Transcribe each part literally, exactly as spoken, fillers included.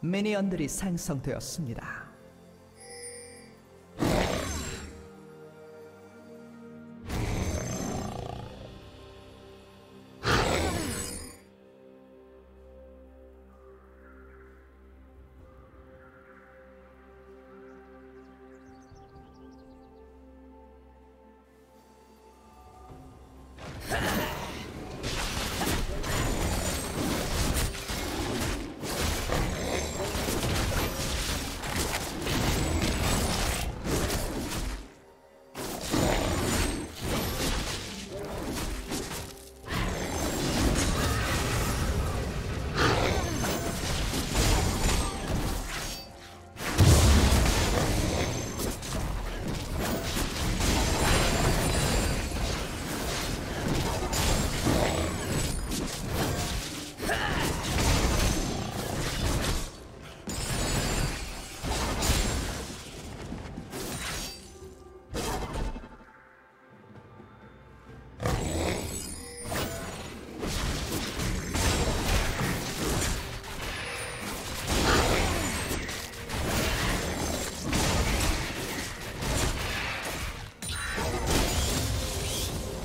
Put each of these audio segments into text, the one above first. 미니언들이 생성되었습니다.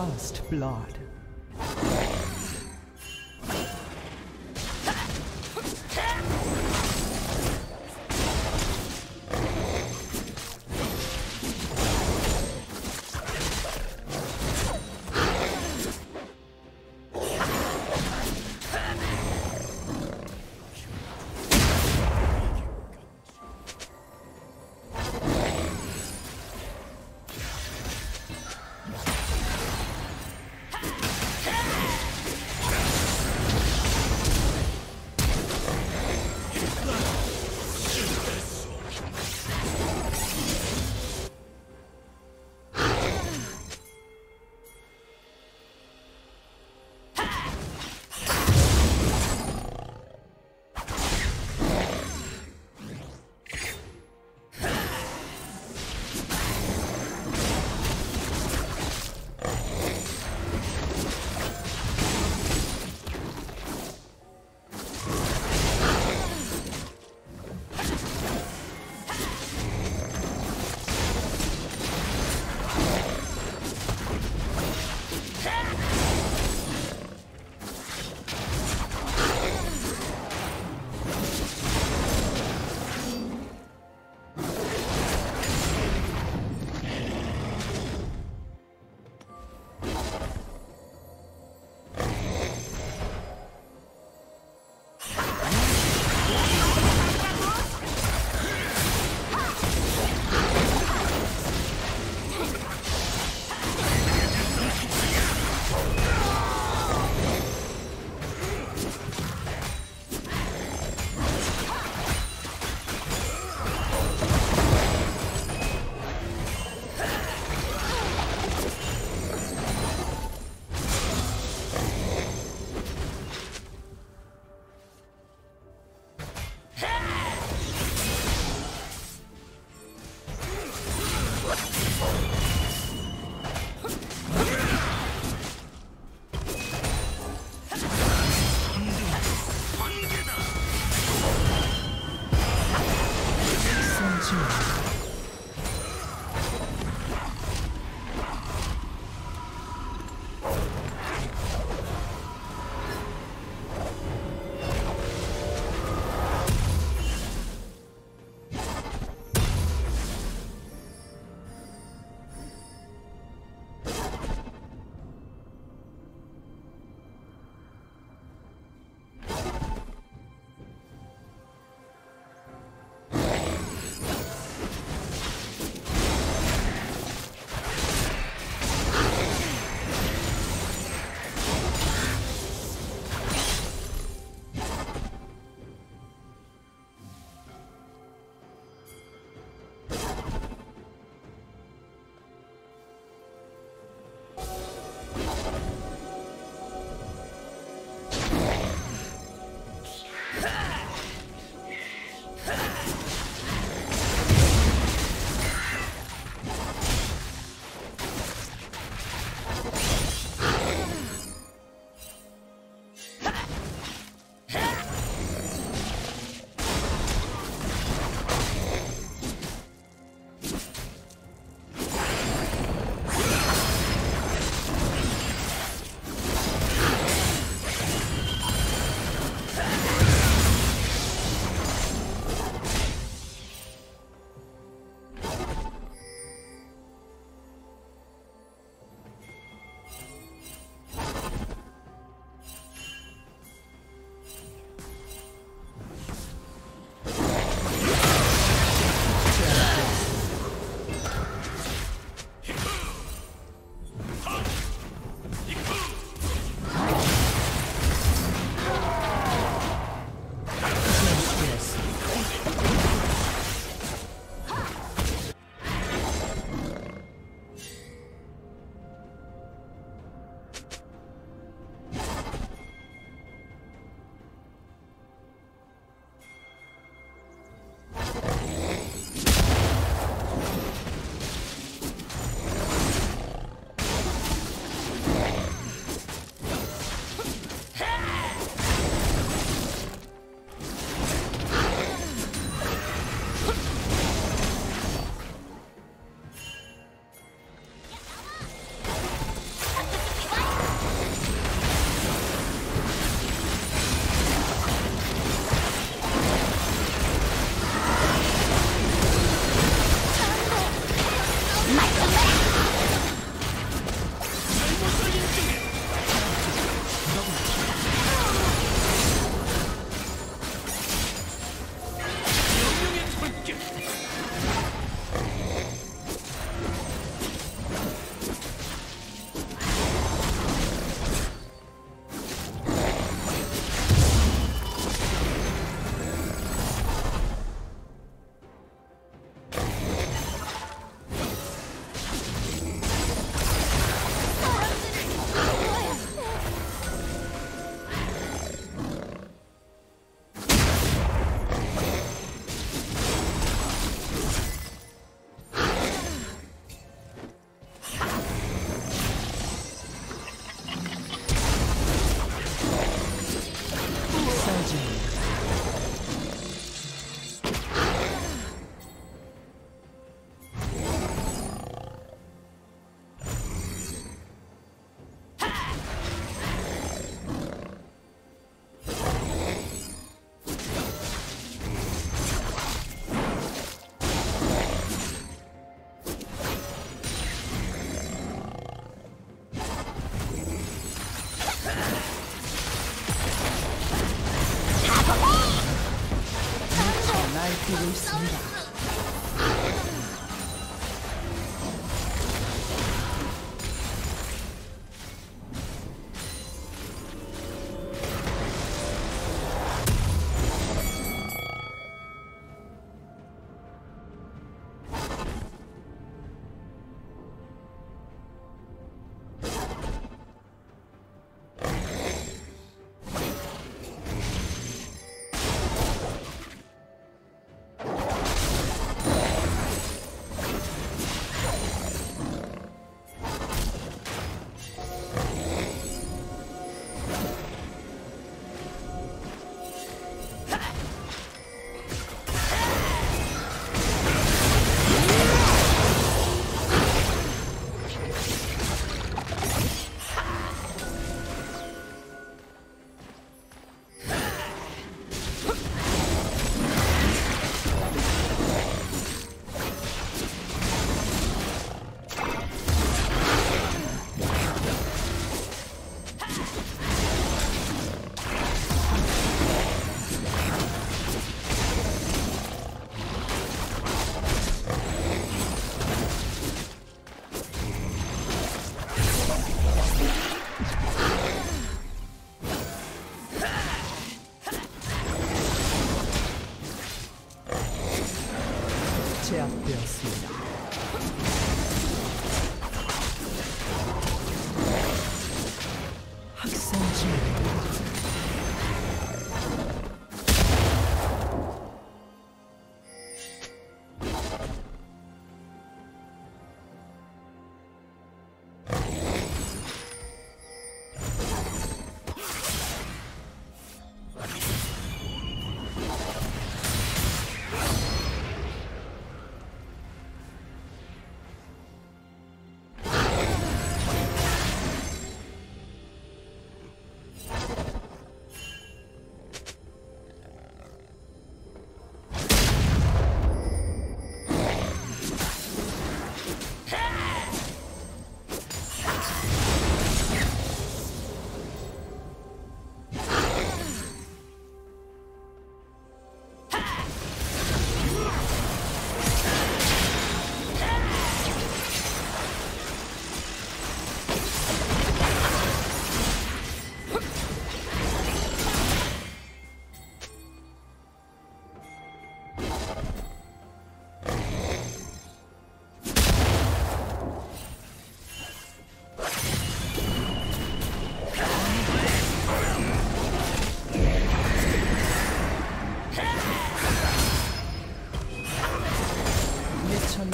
First blood. Ha! 학생지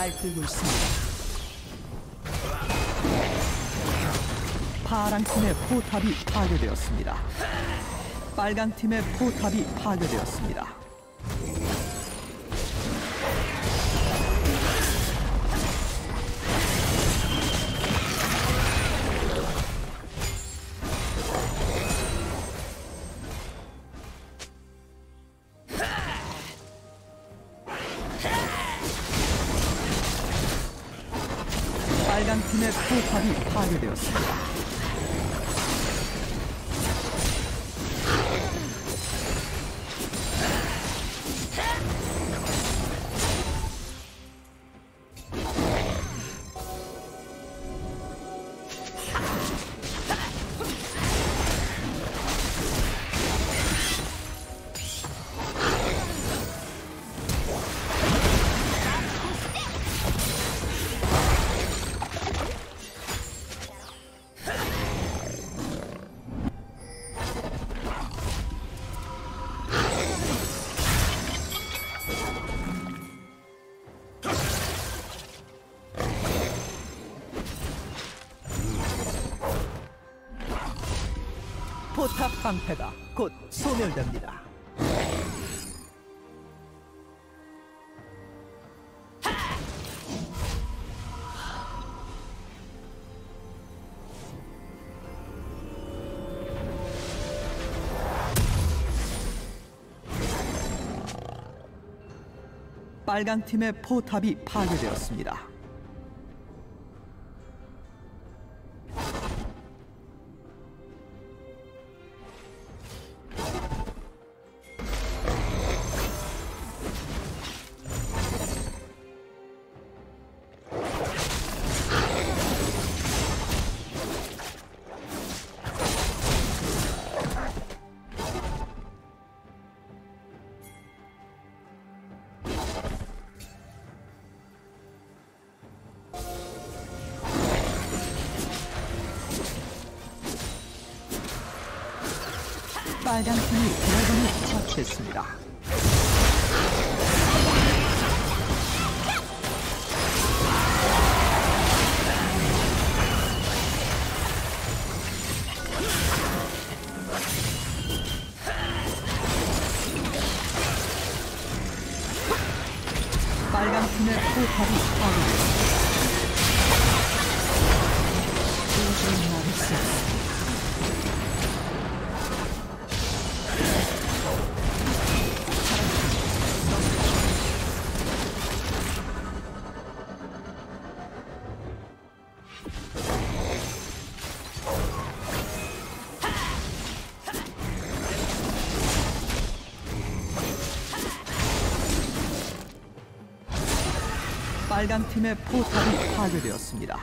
날뛰고 있습니다. 파랑 팀의 포탑이 파괴되었습니다. 빨강 팀의 포탑이 파괴되었습니다. 빨간 팀의 포탑이 파괴되었습니다. 포탑 방패가 곧 소멸됩니다. 빨강 팀의 포탑이 파괴되었습니다. 빨간 팀이 드래곤을 처치했습니다. 빨간 팀의 포탑이 파괴됐습니다. 빨강 팀의 포탑이 파괴되었습니다.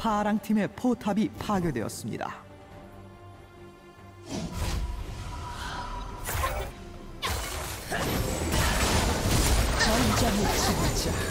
파랑팀의 포탑이 파괴되었습니다. 전장을 치우자.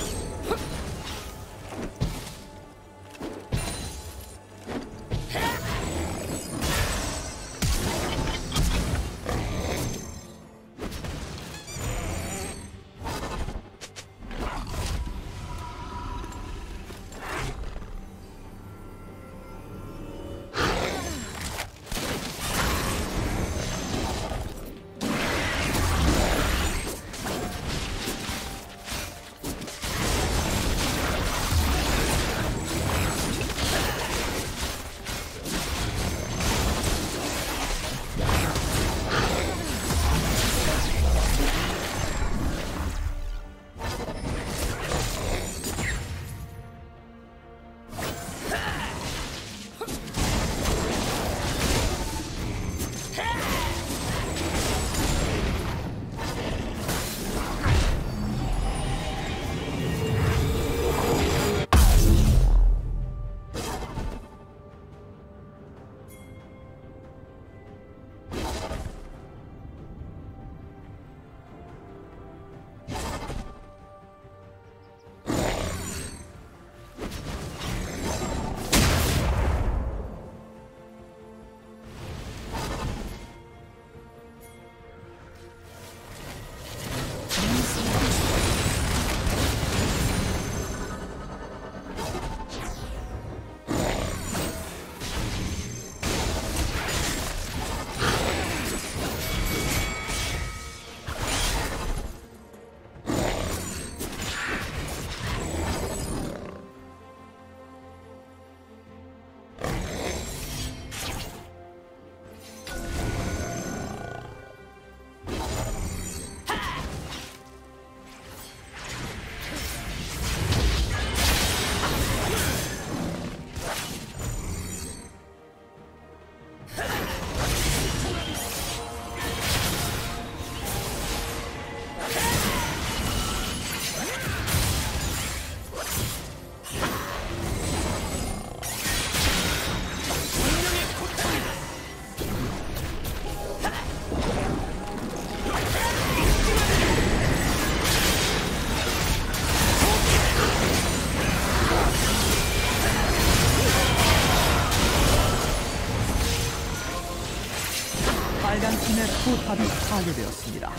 빨간 팀의 포탑이 파괴되었습니다.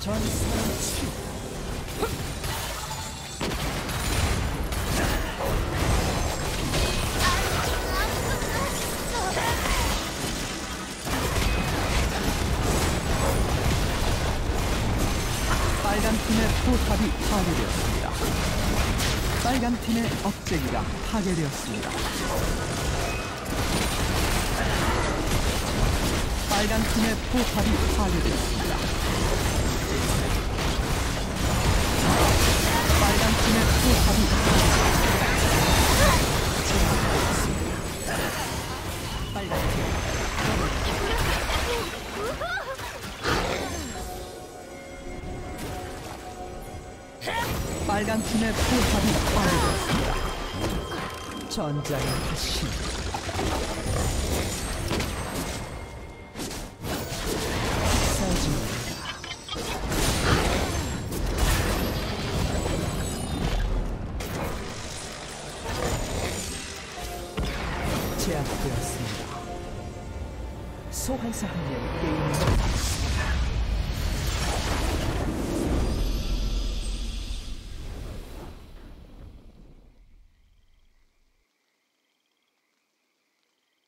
전사치 빨간 팀의 포탑이 파괴되었습니다. 빨간 팀의 억제기가 파괴되었습니다. 빨간 팀의 포탑이 파괴되었습니다. 빨간 팀의 포탑이 파괴되었습니다. 빨간 팀. 빨간 팀의 포탑이 파괴되었습니다. 전장의 다시 써집니다. 제압되었습니다. 소환사 한 명 게임을